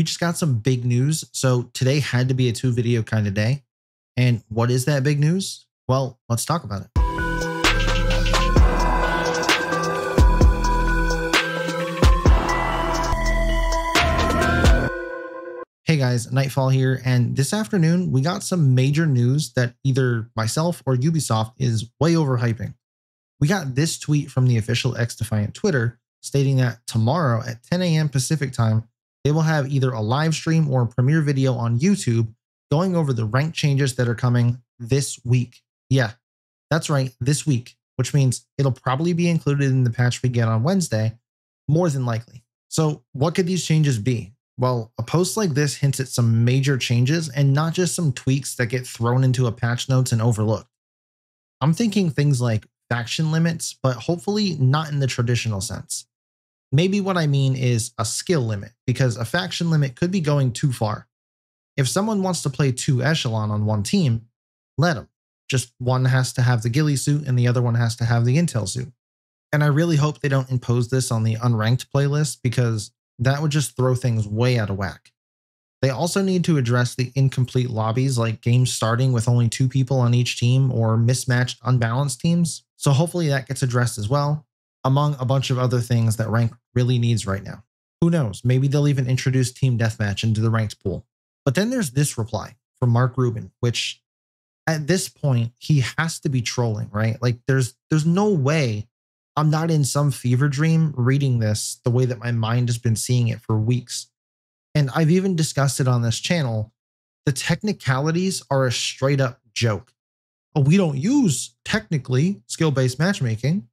we just got some big news. So today had to be a two video kind of day. And what is that big news? Well, let's talk about it. Hey guys, Nightfall here, and this afternoon we got some major news that either myself or Ubisoft is way overhyping. We got this tweet from the official X Defiant Twitter stating that tomorrow at 10 a.m. Pacific time, they will have either a live stream or a premiere video on YouTube going over the rank changes that are coming this week. Yeah, that's right, this week, which means it'll probably be included in the patch we get on Wednesday, more than likely. So what could these changes be? Well, a post like this hints at some major changes and not just some tweaks that get thrown into a patch notes and overlooked. I'm thinking things like faction limits, but hopefully not in the traditional sense. Maybe what I mean is a skill limit, because a faction limit could be going too far. If someone wants to play two echelon on one team, let them. Just one has to have the ghillie suit and the other one has to have the intel suit. And I really hope they don't impose this on the unranked playlist, because that would just throw things way out of whack. They also need to address the incomplete lobbies, like games starting with only two people on each team or mismatched unbalanced teams. So hopefully that gets addressed as well, among a bunch of other things that rank really needs right now. Who knows? Maybe they'll even introduce team deathmatch into the ranked pool. But then there's this reply from Mark Rubin, which at this point he has to be trolling, right? Like there's no way I'm not in some fever dream reading this the way that my mind has been seeing it for weeks. And I've even discussed it on this channel. The technicalities are a straight up joke. Oh, we don't use technically skill-based matchmaking.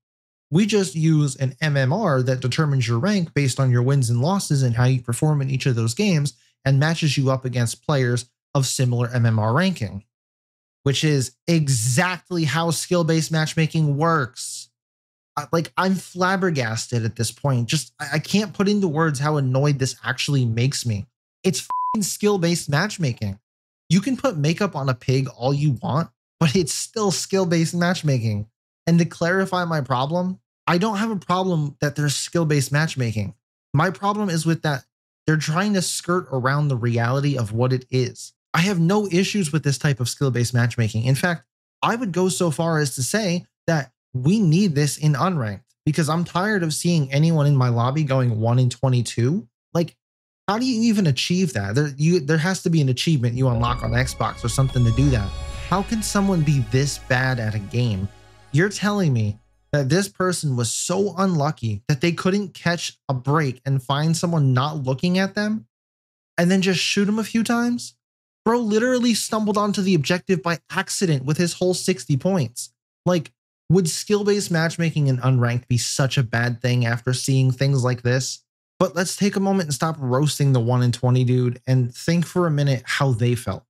We just use an MMR that determines your rank based on your wins and losses and how you perform in each of those games and matches you up against players of similar MMR ranking, which is exactly how skill-based matchmaking works. Like, I'm flabbergasted at this point. Just, I can't put into words how annoyed this actually makes me. It's skill-based matchmaking. You can put makeup on a pig all you want, but it's still skill-based matchmaking. And to clarify my problem, I don't have a problem that there's skill-based matchmaking. My problem is with that they're trying to skirt around the reality of what it is. I have no issues with this type of skill-based matchmaking. In fact, I would go so far as to say that we need this in unranked, because I'm tired of seeing anyone in my lobby going 1 in 22. Like, how do you even achieve that? There has to be an achievement you unlock on Xbox or something to do that. How can someone be this bad at a game? You're telling me that this person was so unlucky that they couldn't catch a break and find someone not looking at them and then just shoot him a few times? Bro literally stumbled onto the objective by accident with his whole 60 points. Like, would skill-based matchmaking in unranked be such a bad thing after seeing things like this? But let's take a moment and stop roasting the 1 in 20 dude and think for a minute how they felt.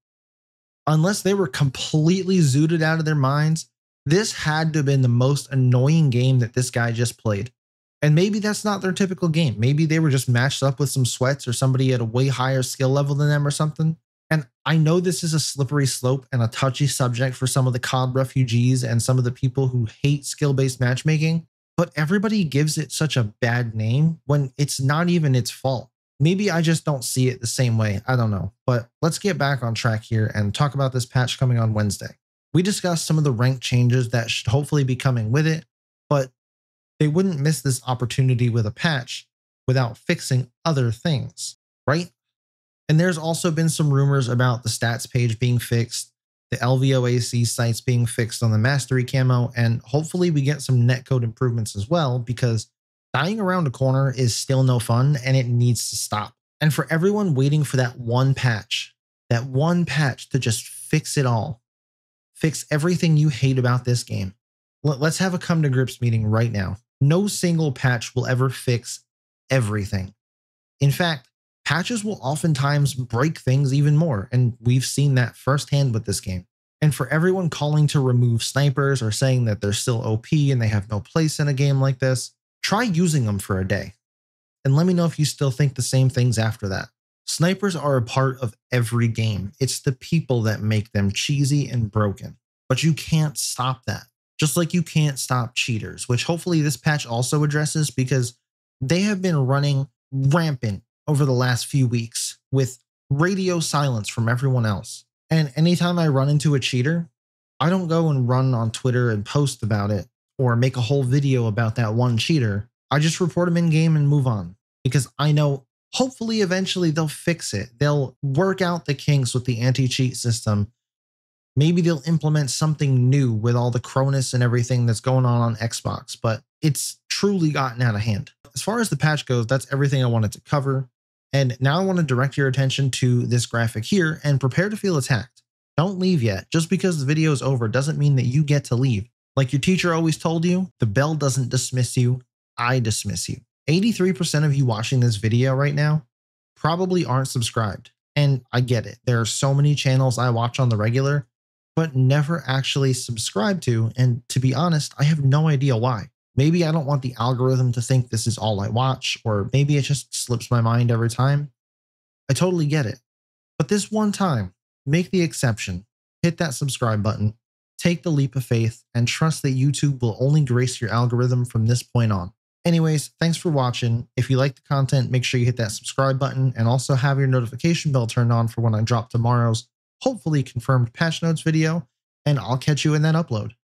Unless they were completely zooted out of their minds, this had to have been the most annoying game that this guy just played. And maybe that's not their typical game. Maybe they were just matched up with some sweats or somebody at a way higher skill level than them or something. And I know this is a slippery slope and a touchy subject for some of the COD refugees and some of the people who hate skill-based matchmaking, but everybody gives it such a bad name when it's not even its fault. Maybe I just don't see it the same way. I don't know. But let's get back on track here and talk about this patch coming on Wednesday. We discussed some of the rank changes that should hopefully be coming with it, but they wouldn't miss this opportunity with a patch without fixing other things, right? And there's also been some rumors about the stats page being fixed, the LVOAC sites being fixed on the mastery camo, and hopefully we get some netcode improvements as well, because dying around a corner is still no fun and it needs to stop. And for everyone waiting for that one patch to just fix it all, fix everything you hate about this game, let's have a come to grips meeting right now. No single patch will ever fix everything. In fact, patches will oftentimes break things even more, and we've seen that firsthand with this game. And for everyone calling to remove snipers or saying that they're still OP and they have no place in a game like this, try using them for a day. And let me know if you still think the same things after that. Snipers are a part of every game. It's the people that make them cheesy and broken. But you can't stop that. Just like you can't stop cheaters, which hopefully this patch also addresses, because they have been running rampant over the last few weeks with radio silence from everyone else. And anytime I run into a cheater, I don't go and run on Twitter and post about it or make a whole video about that one cheater. I just report them in game and move on, because I know hopefully eventually they'll fix it. They'll work out the kinks with the anti-cheat system. Maybe they'll implement something new with all the Cronus and everything that's going on Xbox, but it's truly gotten out of hand. As far as the patch goes, that's everything I wanted to cover. And now I want to direct your attention to this graphic here and prepare to feel attacked. Don't leave yet. Just because the video is over doesn't mean that you get to leave. Like your teacher always told you, the bell doesn't dismiss you, I dismiss you. 83% of you watching this video right now probably aren't subscribed. And I get it. There are so many channels I watch on the regular, but never actually subscribe to. And to be honest, I have no idea why. Maybe I don't want the algorithm to think this is all I watch, or maybe it just slips my mind every time. I totally get it. But this one time, make the exception, hit that subscribe button, take the leap of faith, and trust that YouTube will only grace your algorithm from this point on. Anyways, thanks for watching. If you like the content, make sure you hit that subscribe button and also have your notification bell turned on for when I drop tomorrow's hopefully confirmed patch notes video, and I'll catch you in that upload.